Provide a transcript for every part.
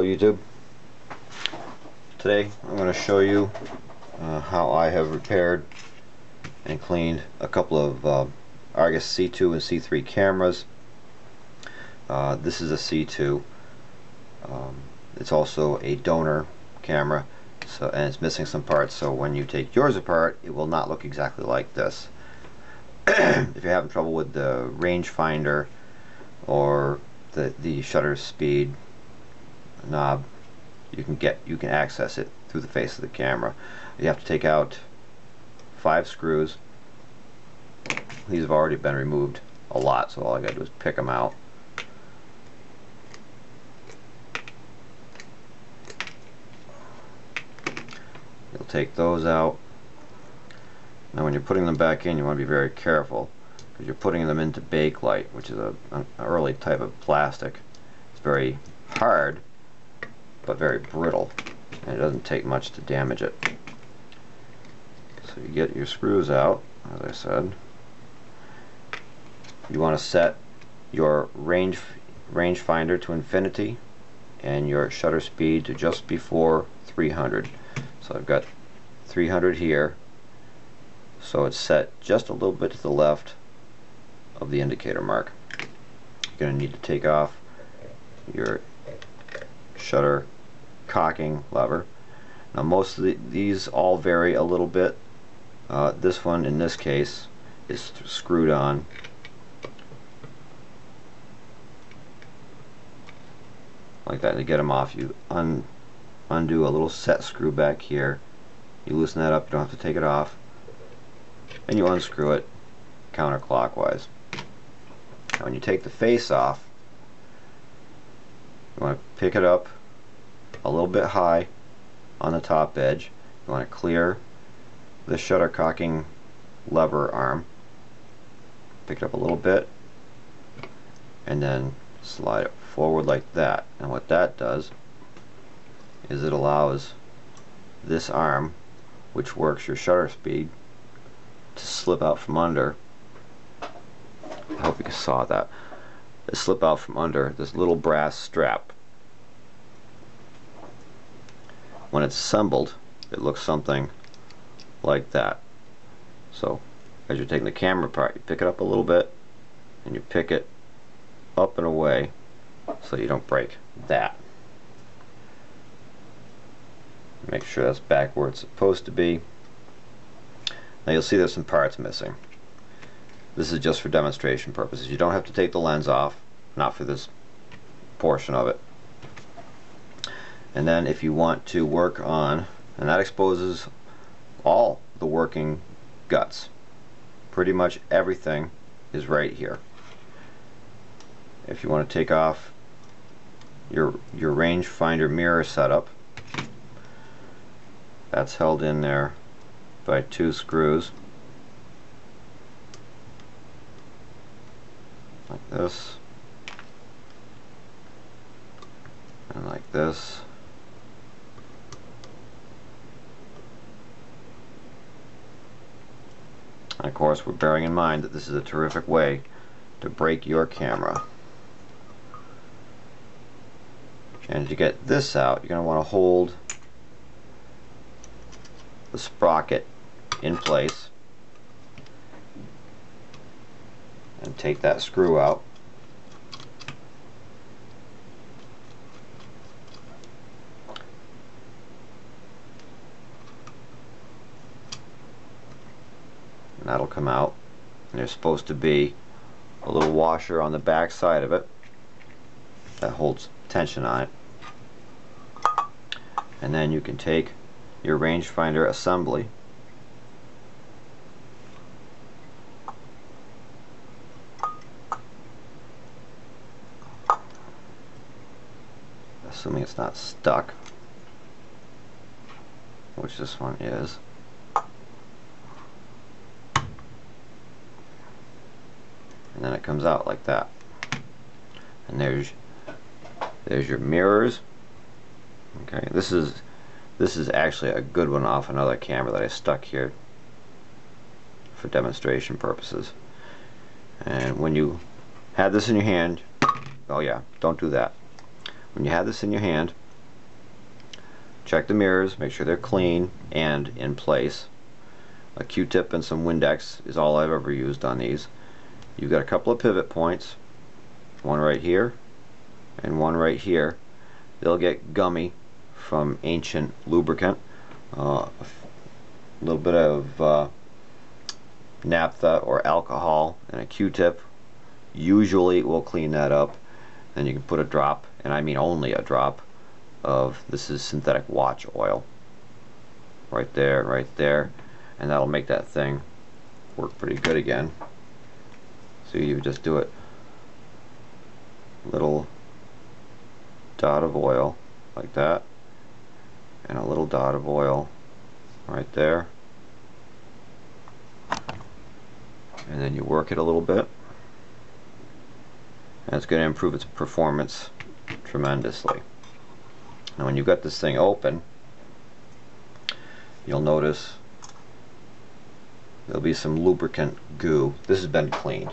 Hello YouTube. Today I'm going to show you how I have repaired and cleaned a couple of Argus C2 and C3 cameras. This is a C2. It's also a donor camera, so, and it's missing some parts, so when you take yours apart it will not look exactly like this. If you're having trouble with the rangefinder or the shutter speed knob, you can access it through the face of the camera. You have to take out 5 screws. These have already been removed a lot, so all I gotta do is pick them out. You'll take those out. Now when you're putting them back in, you want to be very careful, because you're putting them into Bakelite, which is an early type of plastic. It's very hard but very brittle, and it doesn't take much to damage it. So you get your screws out, as I said. You want to set your rangefinder to infinity and your shutter speed to just before 300. So I've got 300 here, so it's set just a little bit to the left of the indicator mark. You're going to need to take off your shutter cocking lever. Now most of these all vary a little bit. This one in this case is screwed on. Like that. To get them off, you undo a little set screw back here. You loosen that up, you don't have to take it off. And you unscrew it counterclockwise. Now when you take the face off, you want to pick it up a little bit high on the top edge. You want to clear the shutter cocking lever arm, pick it up a little bit, and then slide it forward like that. And what that does is it allows this arm, which works your shutter speed, to slip out from under. I hope you saw that. Slip out from under this little brass strap. When it's assembled, it looks something like that. So as you're taking the camera apart, you pick it up a little bit and you pick it up and away so you don't break that. Make sure that's back where it's supposed to be. Now you'll see there's some parts missing. This is just for demonstration purposes. You don't have to take the lens off, not for this portion of it. And then if you want to work on, and that exposes all the working guts. Pretty much everything is right here. If you want to take off your rangefinder mirror setup, that's held in there by 2 screws. Like this, and like this, and of course we're bearing in mind that this is a terrific way to break your camera. And to get this out, you're going to want to hold the sprocket in place and take that screw out. And that'll come out. And there's supposed to be a little washer on the back side of it that holds tension on it. And then you can take your rangefinder assembly, assuming it's not stuck, which this one is. And then it comes out like that. And there's your mirrors. Okay, this is actually a good one off another camera that I stuck here for demonstration purposes. And when you have this in your hand, oh yeah, don't do that. When you have this in your hand, check the mirrors, make sure they're clean and in place. A Q-tip and some Windex is all I've ever used on these. You've got a couple of pivot points, one right here and one right here. They'll get gummy from ancient lubricant, a little bit of naphtha or alcohol, and a Q-tip usually will clean that up. Then you can put a drop, and I mean only a drop, of this is synthetic watch oil right there, and that'll make that thing work pretty good again. So you just do it, little dot of oil like that, and a little dot of oil right there, and then you work it a little bit, and it's going to improve its performance tremendously. Now when you've got this thing open, you'll notice there'll be some lubricant goo. This has been cleaned,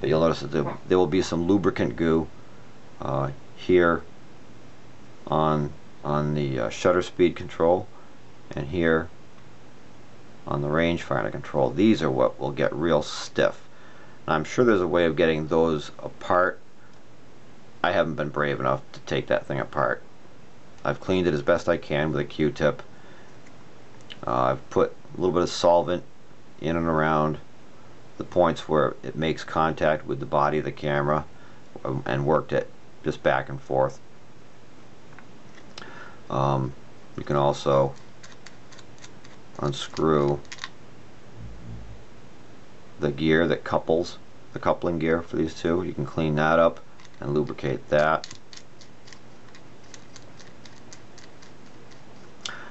but you'll notice that there will be some lubricant goo here on the shutter speed control, and here on the rangefinder control. These are what will get real stiff. And I'm sure there's a way of getting those apart. I haven't been brave enough to take that thing apart. I've cleaned it as best I can with a Q-tip. I've put a little bit of solvent in and around the points where it makes contact with the body of the camera and worked it just back and forth. You can also unscrew the gear that couples, the coupling gear for these two. You can clean that up and lubricate that.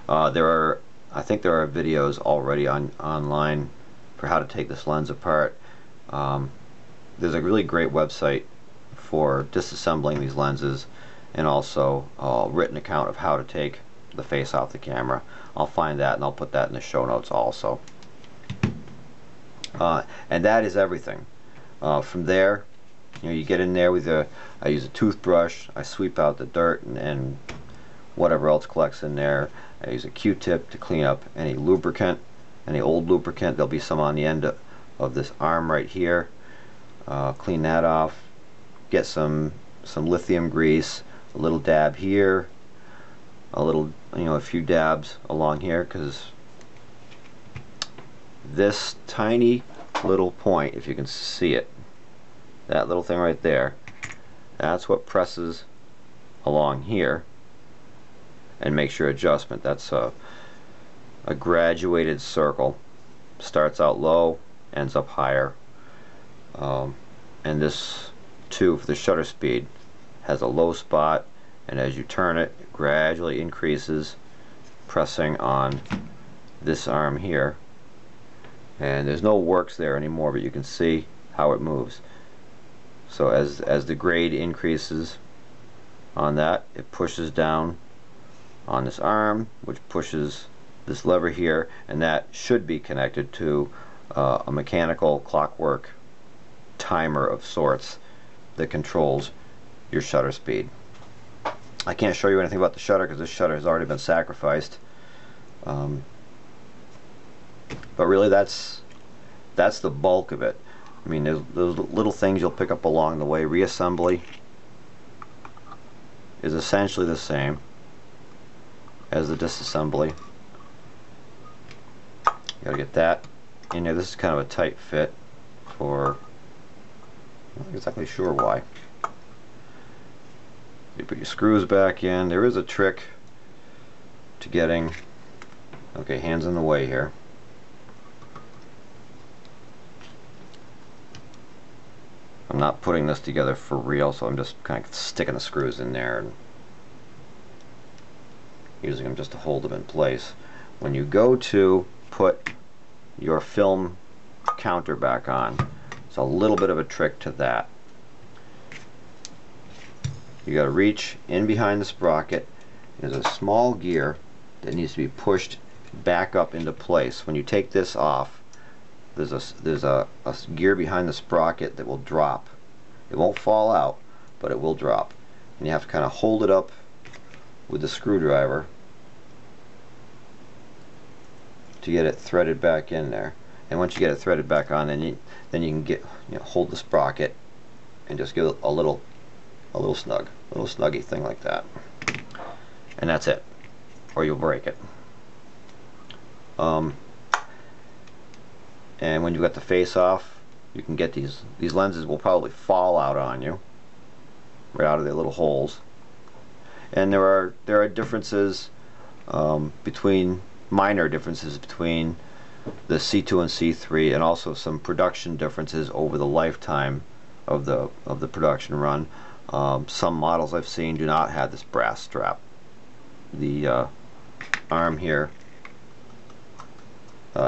I think there are videos already online for how to take this lens apart. There's a really great website for disassembling these lenses, and also a written account of how to take the face off the camera. I'll find that and I'll put that in the show notes also. And that is everything. From there, you know, you get in there with I use a toothbrush, I sweep out the dirt and whatever else collects in there. I use a Q-tip to clean up any lubricant, any old lubricant. There'll be some on the end of this arm right here. Clean that off, get some lithium grease, a little dab here, a little, you know, a few dabs along here, because this tiny little point, if you can see it, that little thing right there, that's what presses along here and makes your adjustment. That's a graduated circle, starts out low, ends up higher, and this too, for the shutter speed, has a low spot, and as you turn it, it gradually increases, pressing on this arm here, and there's no works there anymore, but you can see how it moves. So as the grade increases on that, it pushes down on this arm, which pushes this lever here, and that should be connected to a mechanical clockwork timer of sorts that controls your shutter speed. I can't show you anything about the shutter because this shutter has already been sacrificed, but really that's the bulk of it. I mean, those little things you'll pick up along the way. Reassembly is essentially the same as the disassembly. You gotta get that in there. This is kind of a tight fit for, I'm not exactly sure why. You put your screws back in. There is a trick to getting, okay, hands in the way here. I'm not putting this together for real, so I'm just kind of sticking the screws in there and using them just to hold them in place. When you go to put your film counter back on, it's a little bit of a trick to that. You gotta reach in behind the sprocket. There's a small gear that needs to be pushed back up into place. When you take this off, there's a gear behind the sprocket that will drop. It won't fall out, but it will drop, and you have to kind of hold it up with the screwdriver to get it threaded back in there. And once you get it threaded back on, then you can get, hold the sprocket and just give it a little snug, little snuggy thing like that, and that's it, or you'll break it. And when you've got the face off, you can get these lenses will probably fall out on you right out of their little holes. And there are differences minor differences between the C2 and C3, and also some production differences over the lifetime of the production run. Some models I've seen do not have this brass strap. The arm here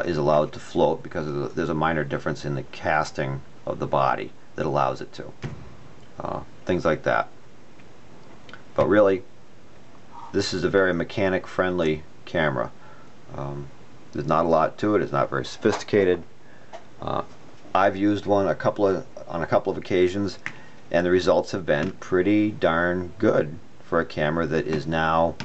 is allowed to float because of there's a minor difference in the casting of the body that allows it to. Things like that. But really, this is a very mechanic friendly camera. There's not a lot to it. It's not very sophisticated. I've used one on a couple of occasions, and the results have been pretty darn good for a camera that is now